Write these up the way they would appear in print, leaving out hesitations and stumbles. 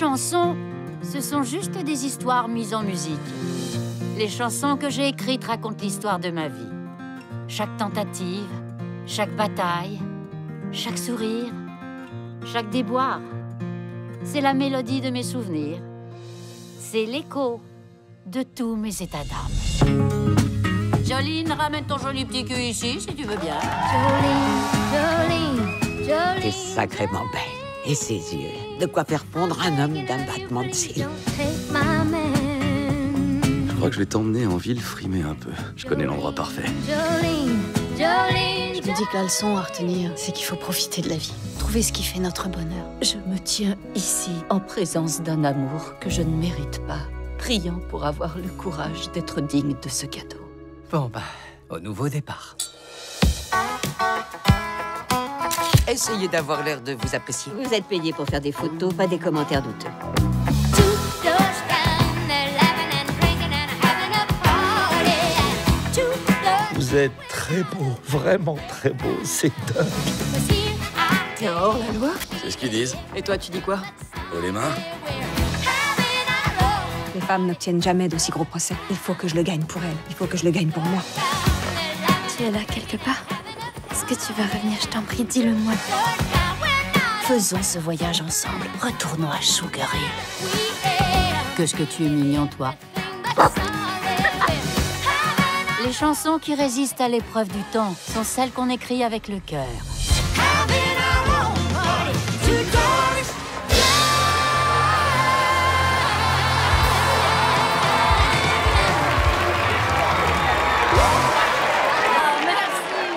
chansons, ce sont juste des histoires mises en musique. Les chansons que j'ai écrites racontent l'histoire de ma vie. Chaque tentative, chaque bataille, chaque sourire, chaque déboire. C'est la mélodie de mes souvenirs. C'est l'écho de tous mes états d'âme. Jolene, ramène ton joli petit cul ici, si tu veux bien. Jolene, Jolene, Jolene. T'es sacrément belle. Et ses yeux. De quoi faire fondre un homme d'un battement de cils. Je crois que je vais t'emmener en ville frimer un peu. Je connais l'endroit parfait. Jolene, Jolene. Je me dis que la leçon à retenir, c'est qu'il faut profiter de la vie. Trouver ce qui fait notre bonheur. Je me tiens ici, en présence d'un amour que je ne mérite pas. Priant pour avoir le courage d'être digne de ce cadeau. Bon bah, au nouveau départ. Essayez d'avoir l'air de vous apprécier. Vous êtes payé pour faire des photos, pas des commentaires douteux. Vous êtes très beau, vraiment très beau, c'est dingue. T'es hors la loi? C'est ce qu'ils disent. Et toi, tu dis quoi? Oh, les mains. Les femmes n'obtiennent jamais d'aussi gros procès. Il faut que je le gagne pour elles. Il faut que je le gagne pour moi. Tu es là quelque part? Est-ce que tu vas revenir? Je t'en prie, dis-le-moi. Faisons ce voyage ensemble. Retournons à Sugar Hill. Qu'est-ce que tu es mignon, toi? Les chansons qui résistent à l'épreuve du temps sont celles qu'on écrit avec le cœur.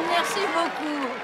Merci beaucoup.